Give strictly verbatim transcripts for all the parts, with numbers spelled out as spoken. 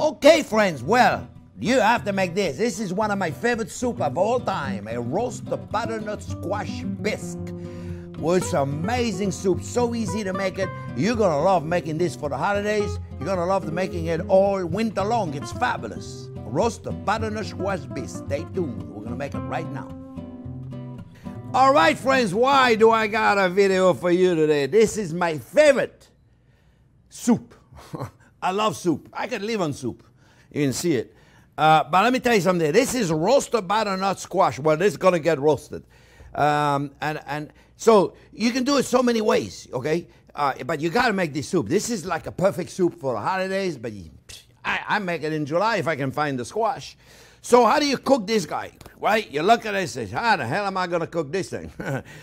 Okay, friends, well, you have to make this. This is one of my favorite soup of all time, a roast butternut squash bisque. Well, it's amazing soup, so easy to make it. You're gonna love making this for the holidays. You're gonna love making it all winter long. It's fabulous. Roast butternut squash bisque. Stay tuned, we're gonna make it right now. All right, friends, why do I got a video for you today? This is my favorite soup. I love soup. I could live on soup. You can see it. Uh, but let me tell you something. This is roasted butternut squash. Well, this is going to get roasted. Um, and, and so you can do it so many ways, okay? Uh, but you got to make this soup. This is like a perfect soup for the holidays, but you, I, I make it in July if I can find the squash. So how do you cook this guy, right? You look at it and say, how the hell am I going to cook this thing?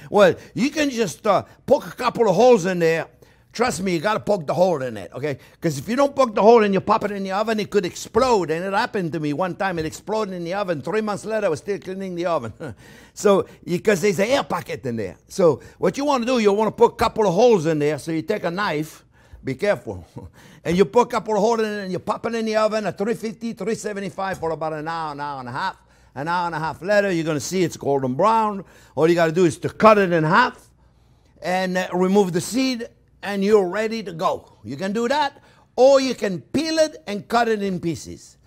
Well, you can just uh, poke a couple of holes in there. Trust me, you got to poke the hole in it, okay? Because if you don't poke the hole and you pop it in the oven, it could explode. And it happened to me one time. It exploded in the oven. Three months later, I was still cleaning the oven. So, because there's an air pocket in there. So, what you want to do, you want to put a couple of holes in there. So, you take a knife. Be careful. And you put a couple of holes in it and you pop it in the oven at three fifty, three seventy-five for about an hour, an hour and a half. An hour and a half later, you're going to see it's golden brown. All you got to do is to cut it in half and uh, remove the seed. And you're ready to go. You can do that, or you can peel it and cut it in pieces.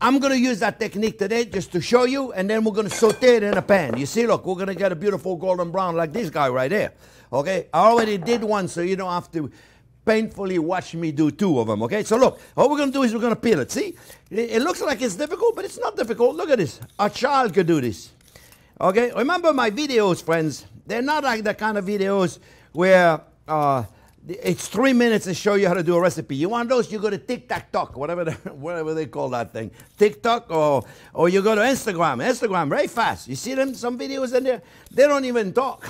I'm gonna use that technique today just to show you, and then we're gonna saute it in a pan. You see, look, we're gonna get a beautiful golden brown like this guy right there, okay? I already did one, so you don't have to painfully watch me do two of them, okay? So look, all we're gonna do is we're gonna peel it, see? It looks like it's difficult, but it's not difficult. Look at this, a child could do this, okay? Remember my videos, friends, they're not like the kind of videos where, uh, it's three minutes to show you how to do a recipe. You want those? You go to TikTok, whatever, the, whatever they call that thing, TikTok, or or you go to Instagram. Instagram, very fast. You see them? Some videos in there, they don't even talk.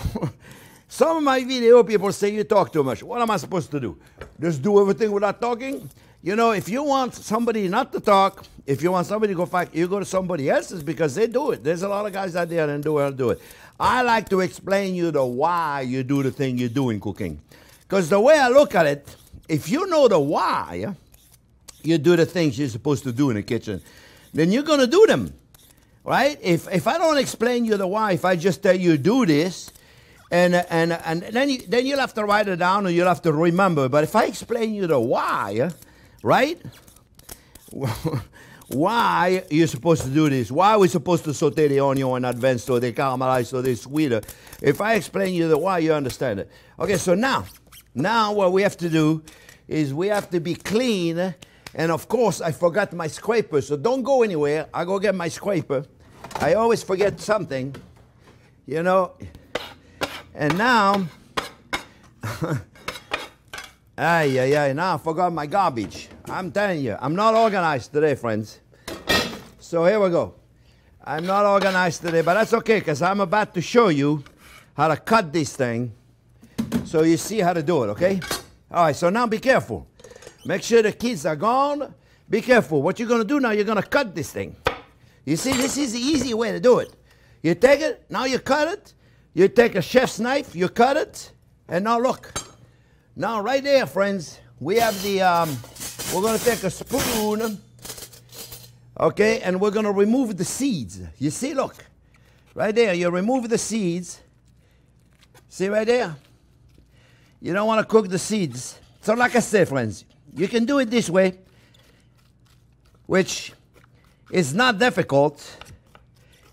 Some of my video people say you talk too much. What am I supposed to do? Just do everything without talking? You know, if you want somebody not to talk, if you want somebody to go fight, you go to somebody else's because they do it. There's a lot of guys out there that do it. Do it. I like to explain you the why you do the thing you do in cooking. Because the way I look at it, if you know the why, you do the things you're supposed to do in the kitchen, then you're going to do them, right? If, if I don't explain you the why, if I just tell you do this, and, and, and then, you, then you'll have to write it down or you'll have to remember. But if I explain you the why, right? Why you're supposed to do this? Why we're supposed to saute the onion in advance so they caramelize, so they're sweeter? If I explain you the why, you understand it. Okay, so now... Now what we have to do is we have to be clean, and of course I forgot my scraper, so don't go anywhere. I go get my scraper. I always forget something, you know. And now, ay, ay, ay, now I forgot my garbage. I'm telling you, I'm not organized today, friends. So here we go. I'm not organized today, but that's okay, because I'm about to show you how to cut this thing. So you see how to do it, okay? All right, so now be careful. Make sure the kids are gone. Be careful. What you're going to do now, you're going to cut this thing. You see, this is the easy way to do it. You take it, now you cut it. You take a chef's knife, you cut it. And now look. Now right there, friends, we have the, um, we're going to take a spoon, okay? And we're going to remove the seeds. You see, look. Right there, you remove the seeds. See right there? You don't want to cook the seeds. So like I said, friends, you can do it this way, which is not difficult.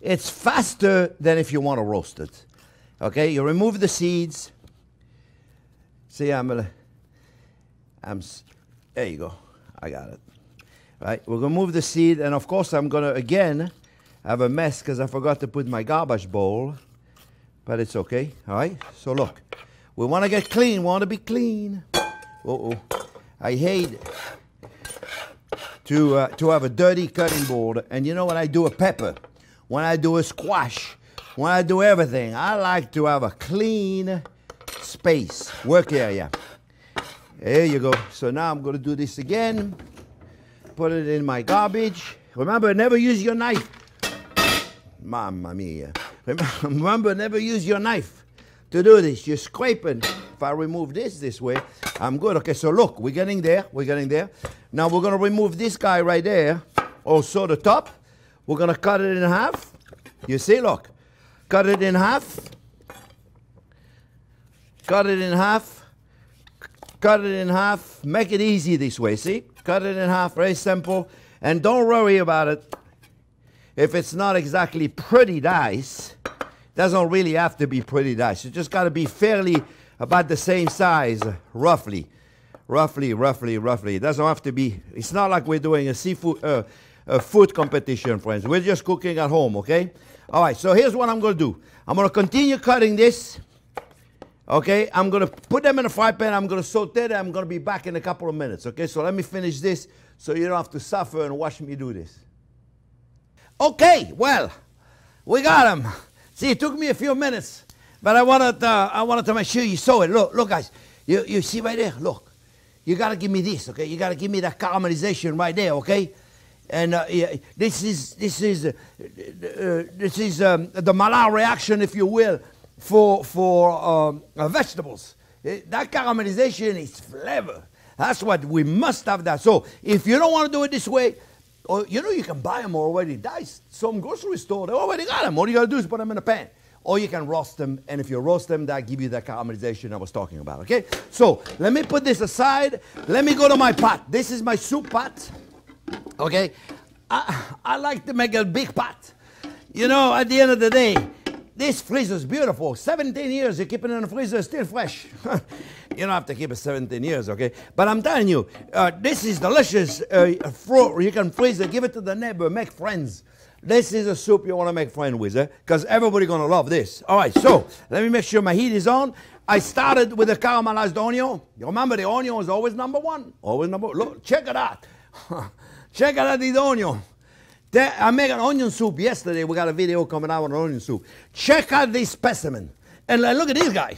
It's faster than if you want to roast it. Okay, you remove the seeds. See, I'm gonna, I'm, there you go, I got it. All right, we're gonna move the seed, and of course I'm gonna, again, have a mess because I forgot to put my garbage bowl, but it's okay, all right? So look. We want to get clean. We want to be clean. Uh-oh. I hate to, uh, to have a dirty cutting board. And you know when I do a pepper, when I do a squash, when I do everything, I like to have a clean space, work area. There you go. So now I'm going to do this again. Put it in my garbage. Remember, never use your knife. Mamma mia. Remember, never use your knife. To do this, you're scraping. If I remove this this way, I'm good. Okay, so look, we're getting there, we're getting there. Now we're gonna remove this guy right there, also the top. We're gonna cut it in half. You see, look, cut it in half, cut it in half, cut it in half, make it easy this way, see? Cut it in half, very simple, and don't worry about it. If it's not exactly pretty dice, doesn't really have to be pretty dice. You just gotta be fairly about the same size, roughly. Roughly, roughly, roughly. It doesn't have to be, it's not like we're doing a seafood, uh, a food competition, friends. We're just cooking at home, okay? All right, so here's what I'm gonna do. I'm gonna continue cutting this, okay? I'm gonna put them in a fry pan, I'm gonna saute them, I'm gonna be back in a couple of minutes, okay? So let me finish this so you don't have to suffer and watch me do this. Okay, well, we got them. See, it took me a few minutes, but I wanted, uh, I wanted to make sure you saw it. Look, look, guys, you, you see right there, look. You gotta give me this, okay? You gotta give me that caramelization right there, okay? And uh, yeah, this is, this is, uh, uh, this is um, the Maillard reaction, if you will, for, for um, uh, vegetables. That caramelization is flavor. That's what, we must have that. So if you don't wanna do it this way, or, you know, you can buy them already diced. Some grocery store, they already got them. All you got to do is put them in a pan. Or you can roast them, and if you roast them, that'll give you that caramelization I was talking about, okay? So, let me put this aside. Let me go to my pot. This is my soup pot, okay? I, I like to make a big pot. You know, at the end of the day, this freezer is beautiful. seventeen years, you keep it in the freezer, it's still fresh. You don't have to keep it seventeen years, okay? But I'm telling you, uh, this is delicious. Uh, fruit. You can freeze it, give it to the neighbor, make friends. This is a soup you want to make friends with, eh? Because everybody's going to love this. All right, so let me make sure my heat is on. I started with the caramelized onion. You remember the onion is always number one. Always number one. Look, check it out. Check it out, the onion. I made an onion soup yesterday. We got a video coming out on onion soup. Check out this specimen. And look at this guy.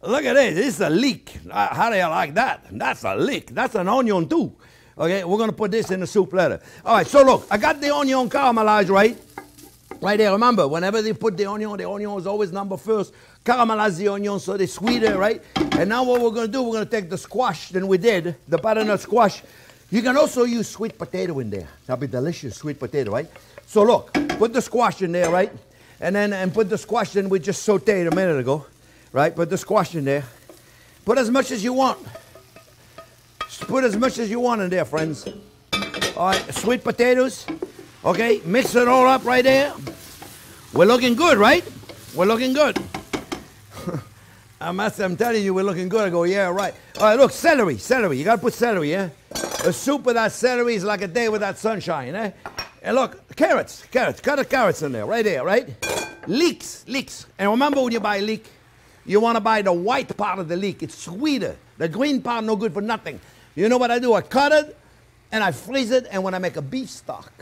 Look at this. This is a leek. How do you like that? That's a leek. That's an onion too. Okay, we're going to put this in the soup later. All right, so look. I got the onion caramelized, right? Right there. Remember, whenever they put the onion, the onion is always number first. Caramelize the onion so they're sweeter, right? And now what we're going to do, we're going to take the squash that we did, the butternut squash. You can also use sweet potato in there. That'll be delicious, sweet potato, right? So look, put the squash in there, right? And then and put the squash in, we just sauteed a minute ago, right? Put the squash in there. Put as much as you want. Put as much as you want in there, friends. All right, sweet potatoes. Okay, mix it all up right there. We're looking good, right? We're looking good. I must, I'm telling you, we're looking good. I go, yeah, right. All right, look, celery, celery. You got to put celery, yeah? A soup without celery is like a day without sunshine, eh? And look, carrots, carrots. Cut the carrots in there, right there, right? Leeks, leeks. And remember when you buy leek, you want to buy the white part of the leek. It's sweeter. The green part, no good for nothing. You know what I do? I cut it, and I freeze it, and when I make a beef stock,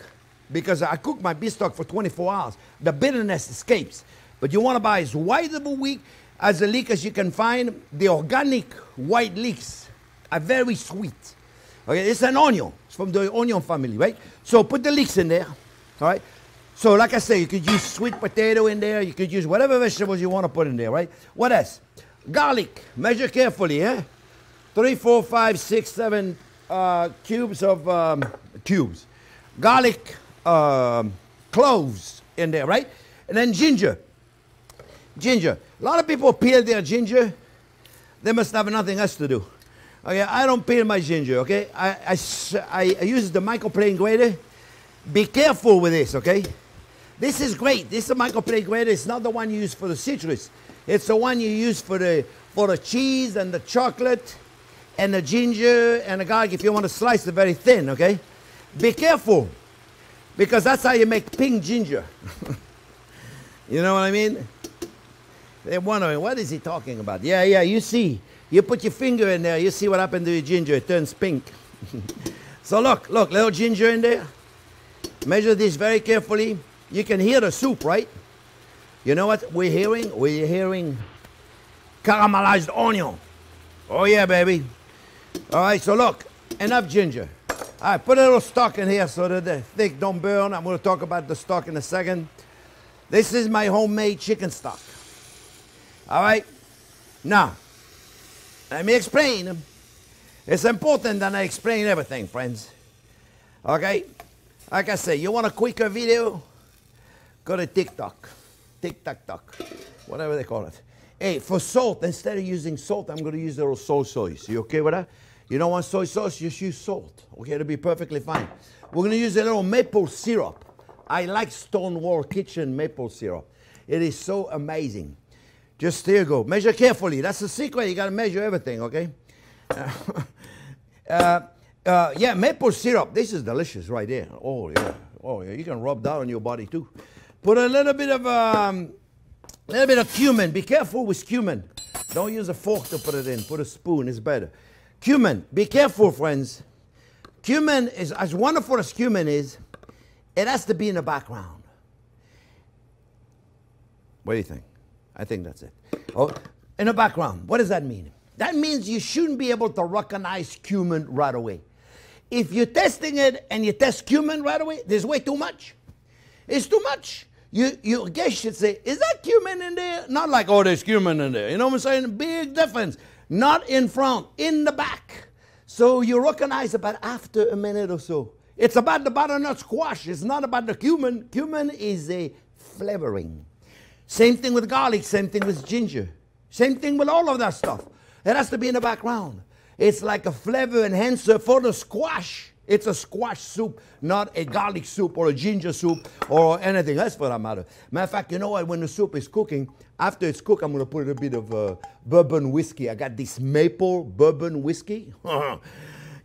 because I cook my beef stock for twenty-four hours, the bitterness escapes. But you want to buy as white of a week as a leek as you can find. The organic white leeks are very sweet. Okay, it's an onion. It's from the onion family, right? So put the leeks in there, all right? So like I say, you could use sweet potato in there. You could use whatever vegetables you want to put in there, right? What else? Garlic. Measure carefully, eh? Three, four, five, six, seven uh, cubes of um, cubes. Garlic, um, cloves in there, right? And then ginger. Ginger. A lot of people peel their ginger. They must have nothing else to do. Okay, I don't peel my ginger, okay? I, I, I use the microplane grater. Be careful with this, okay? This is great. This is a microplane grater. It's not the one you use for the citrus. It's the one you use for the, for the cheese and the chocolate and the ginger and the garlic if you want to slice it very thin, okay? Be careful because that's how you make pink ginger. You know what I mean? They're wondering, what is he talking about? Yeah, yeah, you see. You put your finger in there, you see what happened to your ginger. It turns pink. So look, look, little ginger in there. Measure this very carefully. You can hear the soup, right? You know what we're hearing? We're hearing caramelized onion. Oh, yeah, baby. All right, so look, enough ginger. All right, put a little stock in here so that the thick don't burn. I'm going to talk about the stock in a second. This is my homemade chicken stock. All right? Now, Let me explain. It's important that I explain everything, friends. Okay? Like I say, you want a quicker video? Go to TikTok. TikTok, whatever they call it. Hey, for salt, instead of using salt, I'm going to use a little soy sauce. You okay with that? You don't want soy sauce? Just use salt. Okay, it'll be perfectly fine. We're going to use a little maple syrup. I like Stonewall Kitchen maple syrup. It is so amazing. Just there you go. Measure carefully. That's the secret. You got to measure everything, okay? Uh, uh, uh, yeah, maple syrup. This is delicious right there. Oh, yeah. Oh, yeah. You can rub that on your body, too. Put a little bit of... Um, A little bit of cumin. Be careful with cumin. Don't use a fork to put it in. Put a spoon. It's better. Cumin. Be careful, friends. Cumin is, as wonderful as cumin is, it has to be in the background. What do you think? I think that's it. Oh, in the background. What does that mean? That means you shouldn't be able to recognize cumin right away. If you're testing it and you test cumin right away, there's way too much. It's too much. You, you guess should say, is that cumin in there? Not like, oh, there's cumin in there. You know what I'm saying? Big difference. Not in front, in the back. So you recognize about after a minute or so. It's about the butternut squash. It's not about the cumin. Cumin is a flavoring. Same thing with garlic. Same thing with ginger. Same thing with all of that stuff. It has to be in the background. It's like a flavor enhancer for the squash. It's a squash soup, not a garlic soup or a ginger soup or anything else for that matter. Matter of fact, you know what? When the soup is cooking, after it's cooked, I'm going to put a bit of uh, bourbon whiskey. I got this maple bourbon whiskey.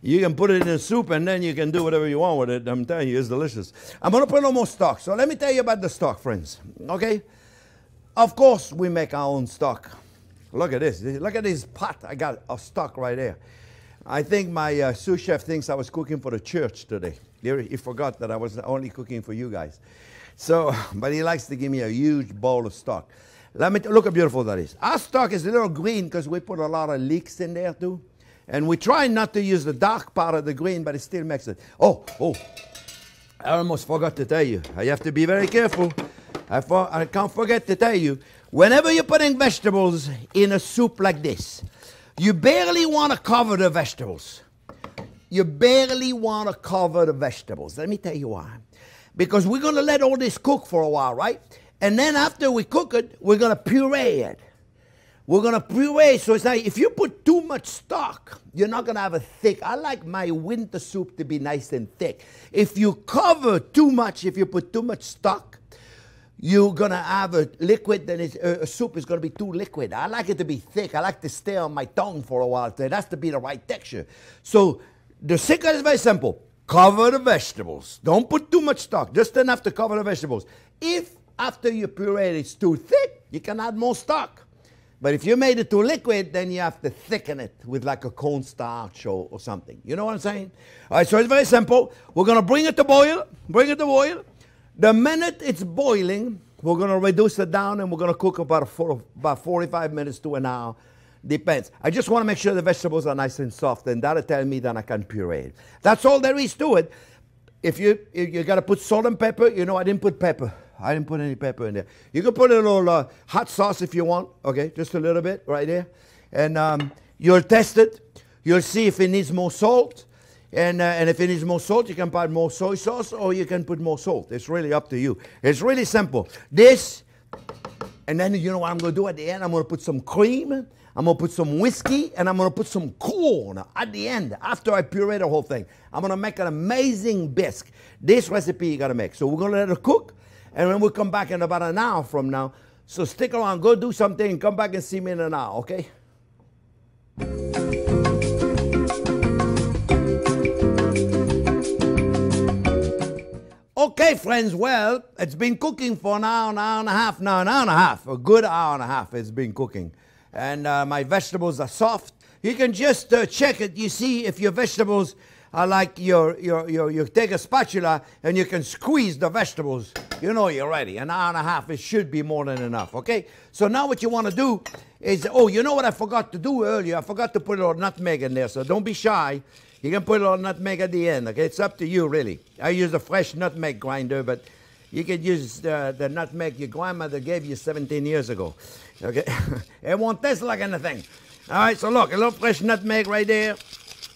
You can put it in a soup, and then you can do whatever you want with it. I'm telling you, it's delicious. I'm going to put a little more stock. So let me tell you about the stock, friends. Okay? Of course, we make our own stock. Look at this. Look at this pot. I got a stock right there. I think my uh, sous chef thinks I was cooking for the church today. He, he forgot that I was only cooking for you guys. So, but he likes to give me a huge bowl of stock. Let me t look how beautiful that is. Our stock is a little green because we put a lot of leeks in there too, and we try not to use the dark part of the green, but it still makes it. Oh, oh! I almost forgot to tell you. I have to be very careful. I for I can't forget to tell you. Whenever you're putting vegetables in a soup like this, you barely want to cover the vegetables. You barely want to cover the vegetables. Let me tell you why. Because we're going to let all this cook for a while, right? And then after we cook it, we're going to puree it. We're going to puree. So it's like if you put too much stock, you're not going to have a thick. I like my winter soup to be nice and thick. If you cover too much, if you put too much stock, you're going to have a liquid, then it's, uh, a soup is going to be too liquid. I like it to be thick. I like to stay on my tongue for a while. So it has to be the right texture. So the secret is very simple. Cover the vegetables. Don't put too much stock. Just enough to cover the vegetables. If after you puree it's too thick, you can add more stock. But if you made it too liquid, then you have to thicken it with like a cornstarch or, or something. You know what I'm saying? All right, so it's very simple. We're going to bring it to boil. Bring it to boil. The minute it's boiling, we're going to reduce it down and we're going to cook about, four, about forty-five minutes to an hour. Depends. I just want to make sure the vegetables are nice and soft, and that'll tell me that I can puree it. That's all there is to it. If you, you, you got to put salt and pepper. You know, I didn't put pepper. I didn't put any pepper in there. You can put a little uh, hot sauce if you want. Okay, just a little bit right there. And um, you'll test it. You'll see if it needs more salt. And, uh, and if it needs more salt, you can put more soy sauce or you can put more salt. It's really up to you. It's really simple. This, and then you know what I'm going to do at the end? I'm going to put some cream, I'm going to put some whiskey, and I'm going to put some corn at the end after I puree the whole thing. I'm going to make an amazing bisque. This recipe you got to make. So we're going to let it cook, and then we'll come back in about an hour from now. So stick around, go do something, and come back and see me in an hour, okay? Okay, friends, well, it's been cooking for an hour, an hour and a half, now an hour and a half, a good hour and a half it's been cooking. And uh, my vegetables are soft. You can just uh, check it. You see if your vegetables are like your, your, your, you take a spatula and you can squeeze the vegetables. You know you're ready. An hour and a half, it should be more than enough, okay? So now what you want to do is, oh, you know what I forgot to do earlier? I forgot to put a little nutmeg in there, so don't be shy. You can put a little nutmeg at the end, okay? It's up to you, really. I use a fresh nutmeg grinder, but you could use uh, the nutmeg your grandmother gave you seventeen years ago, okay? It won't taste like anything. All right, so look, a little fresh nutmeg right there.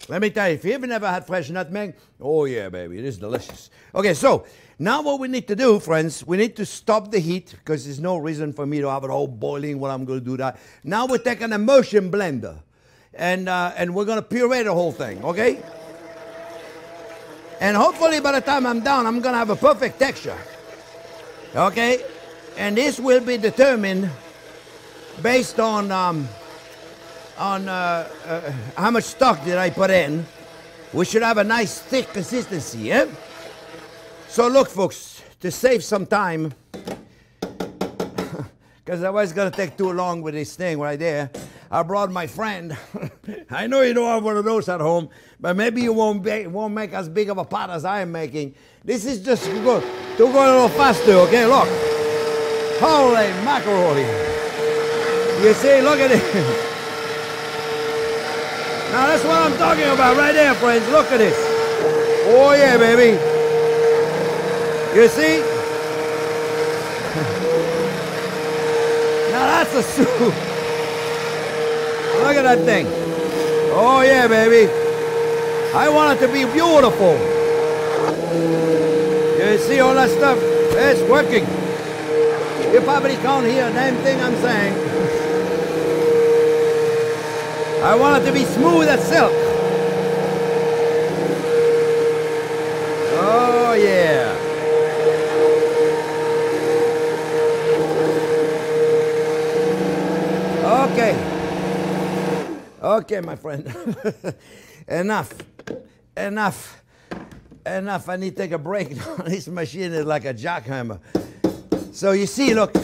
Let me tell you, if you haven't ever had fresh nutmeg, oh yeah, baby, it is delicious. Okay, so now what we need to do, friends, we need to stop the heat because there's no reason for me to have it all boiling when I'm going to do that. Now we take an immersion blender, and, uh, and we're going to puree the whole thing, okay? And hopefully by the time I'm done, I'm going to have a perfect texture, okay? And this will be determined based on... Um, on uh, uh, how much stock did I put in. We should have a nice thick consistency, eh? So look, folks, to save some time, because I was gonna take too long with this thing right there, I brought my friend. I know you don't have one of those at home, but maybe you won't, be, won't make as big of a pot as I am making. This is just to go, to go a little faster, okay, look. Holy macaroni. You see, look at it. Now that's what I'm talking about right there, friends. Look at this. Oh yeah, baby. You see? Now that's a soup. Look at that thing. Oh yeah, baby. I want it to be beautiful. You see all that stuff? It's working. You probably can't hear a damn thing I'm saying. I want it to be smooth as silk. Oh, yeah. Okay. Okay, my friend. Enough. Enough. Enough. I need to take a break. This machine is like a jackhammer. So you see, look,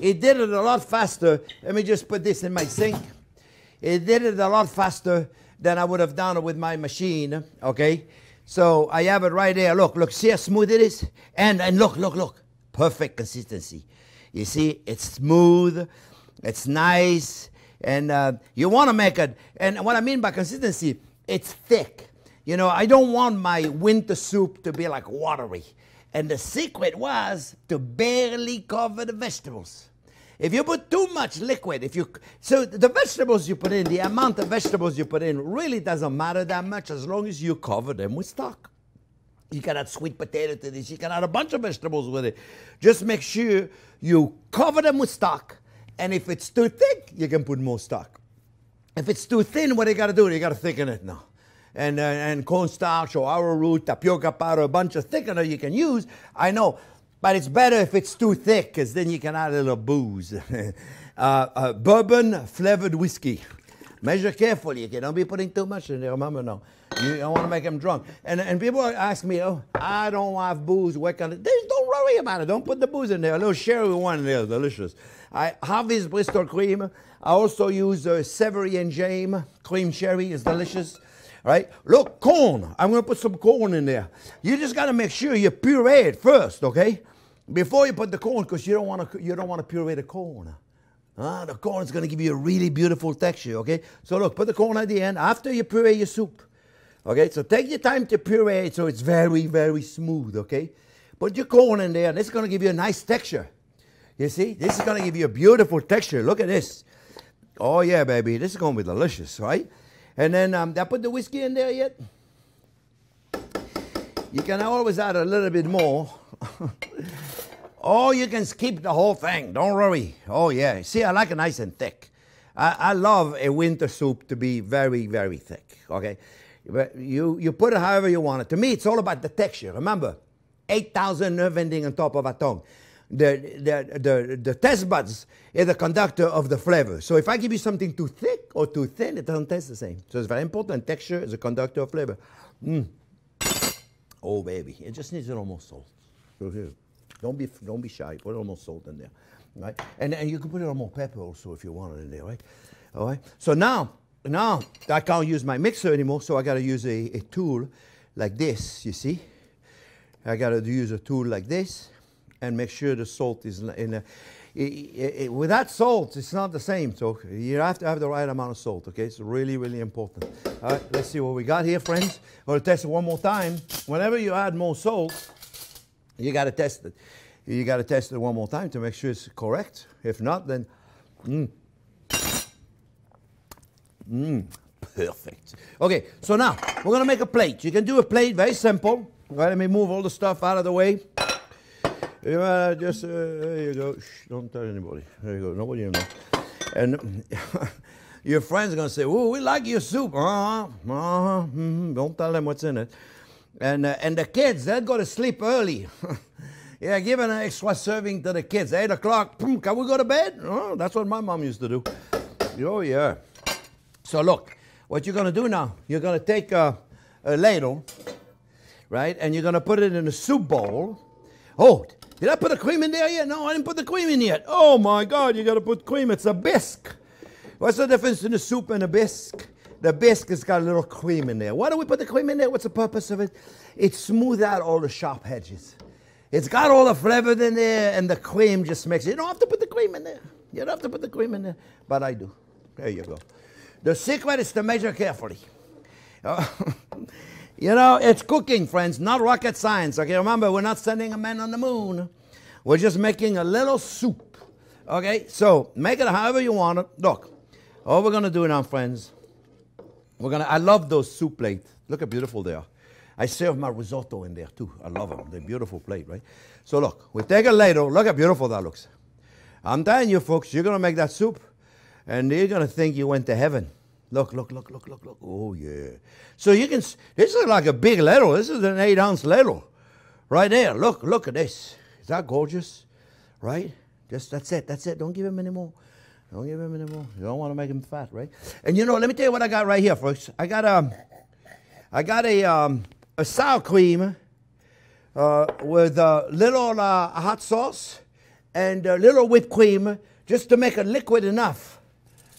it did it a lot faster. Let me just put this in my sink. It did it a lot faster than I would have done it with my machine, okay? So I have it right there. Look, look, see how smooth it is? And, and look, look, look. Perfect consistency. You see, it's smooth, it's nice, and uh, you want to make it. And what I mean by consistency, it's thick. You know, I don't want my winter soup to be like watery. And the secret was to barely cover the vegetables. If you put too much liquid, if you, so the vegetables you put in, the amount of vegetables you put in really doesn't matter that much as long as you cover them with stock. You can add sweet potato to this, you can add a bunch of vegetables with it. Just make sure you cover them with stock, and if it's too thick, you can put more stock. If it's too thin, what do you gotta do? You gotta thicken it now. And, uh, and cornstarch or arrowroot, tapioca powder, a bunch of thickener you can use, I know. But it's better if it's too thick, because then you can add a little booze. uh, uh, bourbon flavored whiskey. Measure carefully, okay? Don't be putting too much in there, remember, no. You don't want to make them drunk. And, and people ask me, oh, I don't have booze, what kind of... Don't worry about it, don't put the booze in there. A little sherry one there, delicious. I have this Bristol cream. I also use uh, savory and jam. Cream sherry is delicious. Right? Look, corn. I'm going to put some corn in there. You just got to make sure you puree it first, okay? Before you put the corn, because you don't want to you don't want to puree the corn. Ah, the corn is going to give you a really beautiful texture, okay? So look, put the corn at the end after you puree your soup, okay? So take your time to puree it so it's very, very smooth, okay? Put your corn in there, and it's going to give you a nice texture. You see? This is going to give you a beautiful texture. Look at this. Oh, yeah, baby. This is going to be delicious, right? And then, um, did I put the whiskey in there yet? You can always add a little bit more. Or you can skip the whole thing, don't worry. Oh yeah, see, I like it nice and thick. I, I love a winter soup to be very, very thick, okay? But you, you put it however you want it. To me, it's all about the texture. Remember, eight thousand nerve endings on top of a tongue. The, the, the, the taste buds is the conductor of the flavor. So if I give you something too thick or too thin, it doesn't taste the same. So it's very important. Texture is a conductor of flavor. Mm. Oh, baby. It just needs a little more salt. Don't be, don't be shy. Put a little more salt in there. Right? And, and you can put a little more pepper also if you want it in there, right? All right? So now, now I can't use my mixer anymore, so I got to use a, a tool like this, you see? I got to use a tool like this. And make sure the salt is in a, it, it, it, without salt, it's not the same. So you have to have the right amount of salt, okay? It's really, really important. All right, let's see what we got here, friends. We'll test it one more time. Whenever you add more salt, you gotta test it. You gotta test it one more time to make sure it's correct. If not, then, mm. Mmm, perfect. Okay, so now we're gonna make a plate. You can do a plate, very simple. Right, let me move all the stuff out of the way. You uh, just, uh, there you go. Shh, don't tell anybody. There you go, nobody in there. And your friends are gonna say, "Ooh, we like your soup." Uh-huh, uh-huh, mm-hmm. Don't tell them what's in it. And, uh, and the kids, they'll go to sleep early. Yeah, give an extra serving to the kids. Eight o'clock, can we go to bed? Oh, that's what my mom used to do. Oh, yeah. So look, what you're gonna do now, you're gonna take a, a ladle, right? And you're gonna put it in a soup bowl. Oh, did I put the cream in there yet? No, I didn't put the cream in yet. Oh my God, you gotta put cream, it's a bisque. What's the difference in a soup and a bisque? The bisque has got a little cream in there. Why do we put the cream in there? What's the purpose of it? It smooths out all the sharp edges. It's got all the flavor in there, and the cream just makes it. You don't have to put the cream in there. You don't have to put the cream in there, but I do. There you go. The secret is to measure carefully. Uh, you know, it's cooking, friends, not rocket science. Okay, remember, we're not sending a man on the moon. We're just making a little soup. Okay, so make it however you want it. Look, all we're gonna do now, friends, we're gonna, I love those soup plates. Look how beautiful they are. I serve my risotto in there too. I love them. They're beautiful plate, right? So look, we take a ladle. Look how beautiful that looks. I'm telling you, folks, you're gonna make that soup, and you're gonna think you went to heaven. Look, look, look, look, look, look. Oh yeah. So you can. This is like a big ladle. This is an eight-ounce ladle, right there. Look, look at this. Is that gorgeous? Right? Just that's it. That's it. Don't give him any more. Don't give him any more. You don't want to make him fat, right? And you know, let me tell you what I got right here, folks. I got um, I got a um. A sour cream uh, with a little uh, hot sauce and a little whipped cream, just to make it liquid enough,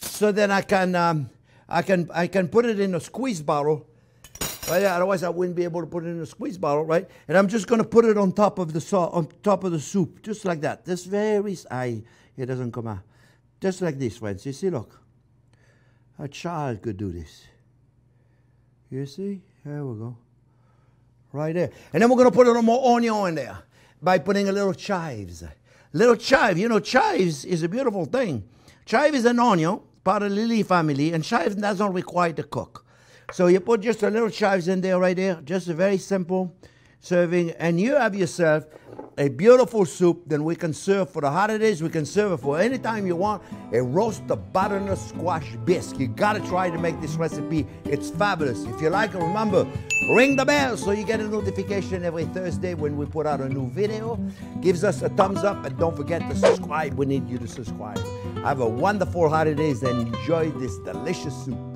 so that I can um, I can I can put it in a squeeze bottle. Right? Otherwise, I wouldn't be able to put it in a squeeze bottle, right? And I'm just gonna put it on top of the so on top of the soup, just like that. This very I it doesn't come out, just like this, friends. You see, look, a child could do this. You see, there we go. Right there. And then we're going to put a little more onion in there by putting a little chives. Little chive. You know, chives is a beautiful thing. Chive is an onion, part of the lily family, and chives doesn't require to cook. So you put just a little chives in there right there, just a very simple serving, and you have yourself a beautiful soup that we can serve for the holidays. We can serve it for any time you want. A roast of butternut squash bisque. You gotta try to make this recipe. It's fabulous. If you like it, remember, ring the bell so you get a notification every Thursday when we put out a new video. Gives us a thumbs up, and don't forget to subscribe. We need you to subscribe. Have a wonderful holidays and enjoy this delicious soup.